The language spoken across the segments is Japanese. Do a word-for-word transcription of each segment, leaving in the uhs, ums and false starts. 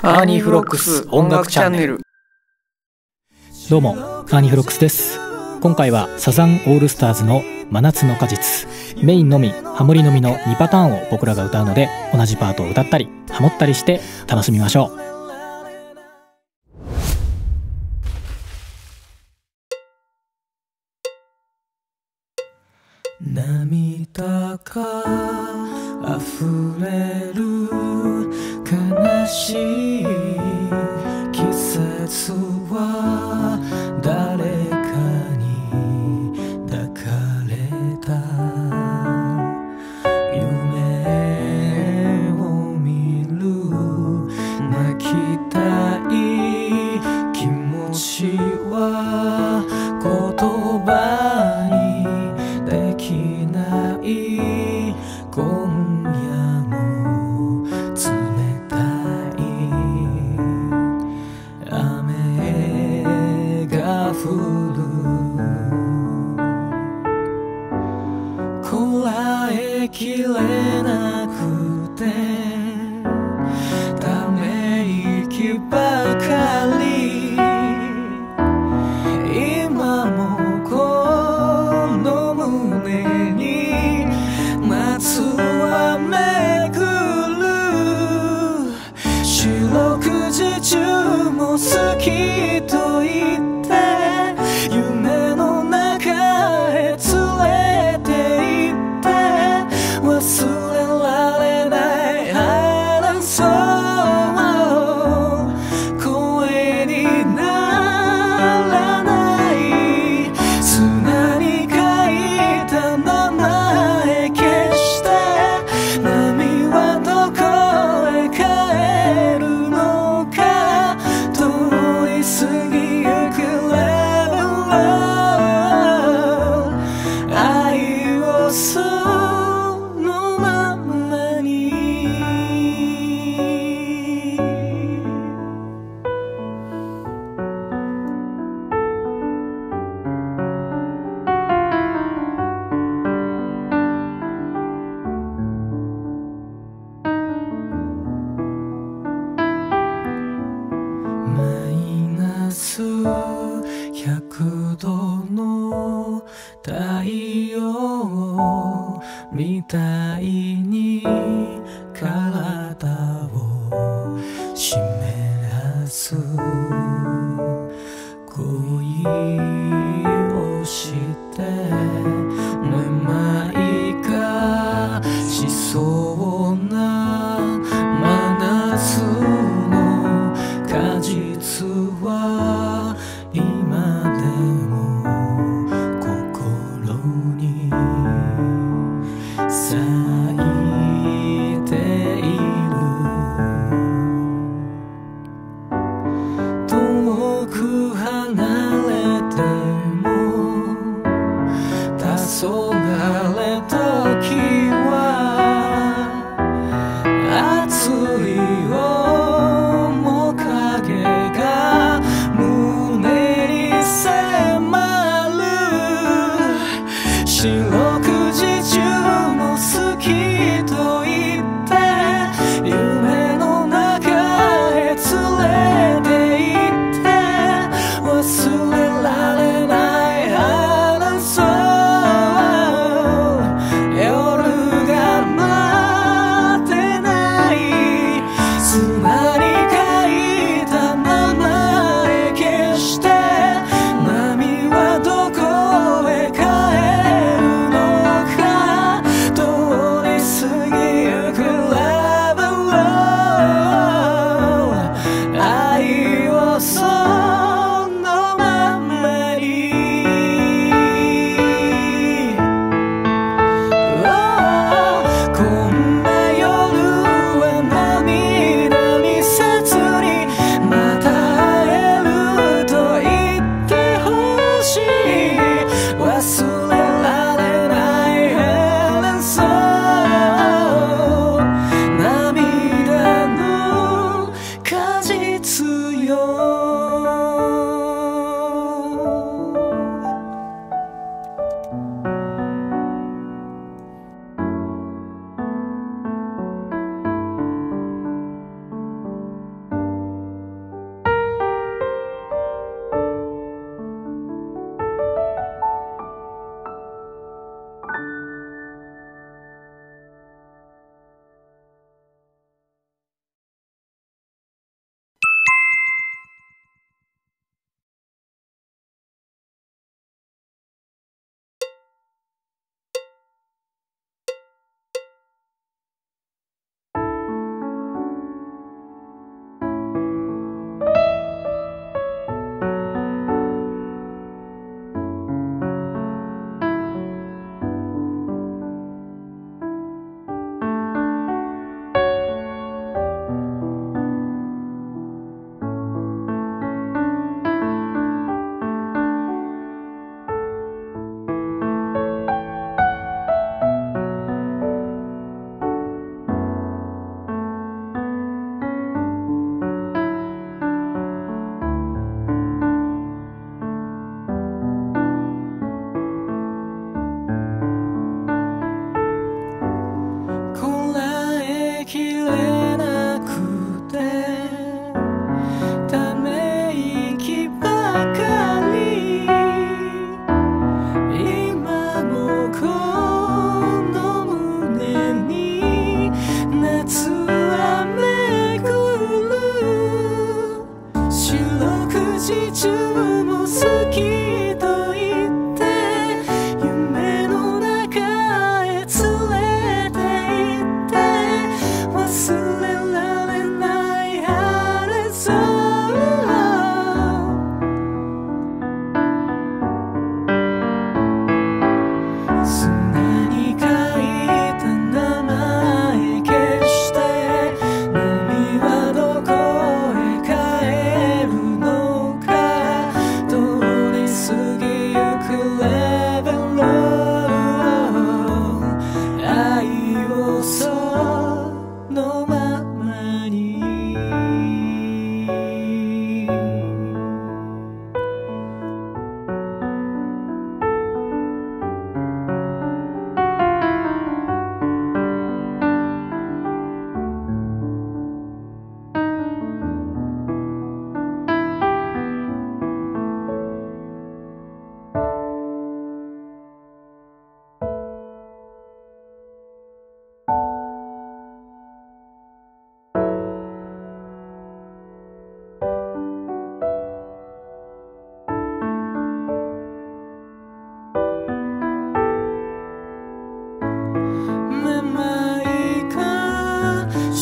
アーニーフロックス音楽チャンネル。どうも、アーニーフロックスです。今回はサザンオールスターズの真夏の果実、メインのみハモリのみのにパターンを僕らが歌うので、同じパートを歌ったりハモったりして楽しみましょう。涙が溢れる悲しい季節は誰かに抱かれた。夢を見る泣きたい気持ちは言葉にこらえきれなくてため息ばかり、今もこの胸にまつわめくる。四六時中も好きと言って過ぎ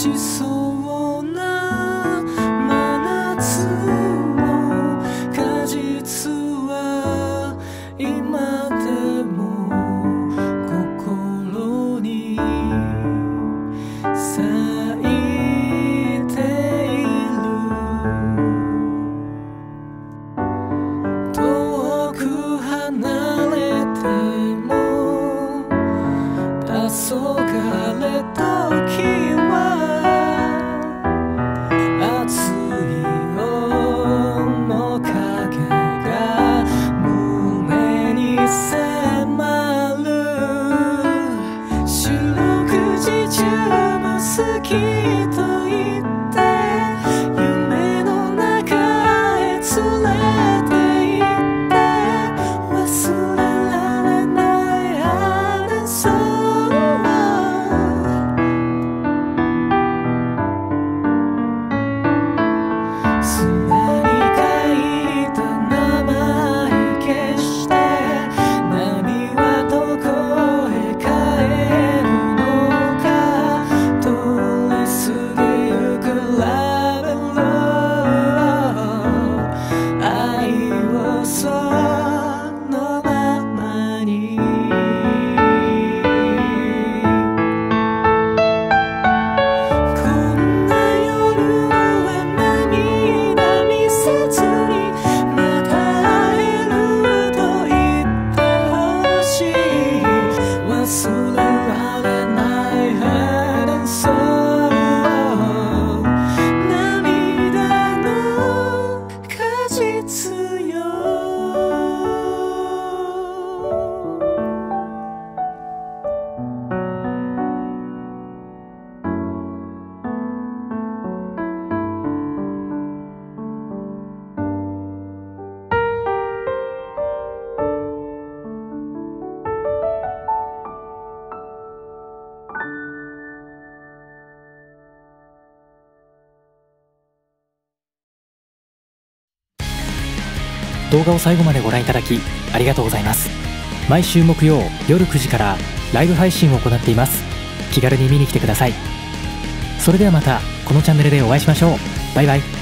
しそうな真夏の果実は今でも心に咲いている。遠く離れても黄昏た時動画を最後までご覧いただきありがとうございます。毎週木曜夜くじからライブ配信を行っています。気軽に見に来てください。それではまたこのチャンネルでお会いしましょう。バイバイ。